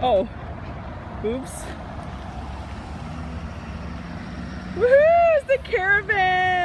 Oh, oops. Woohoo, it's the caravan.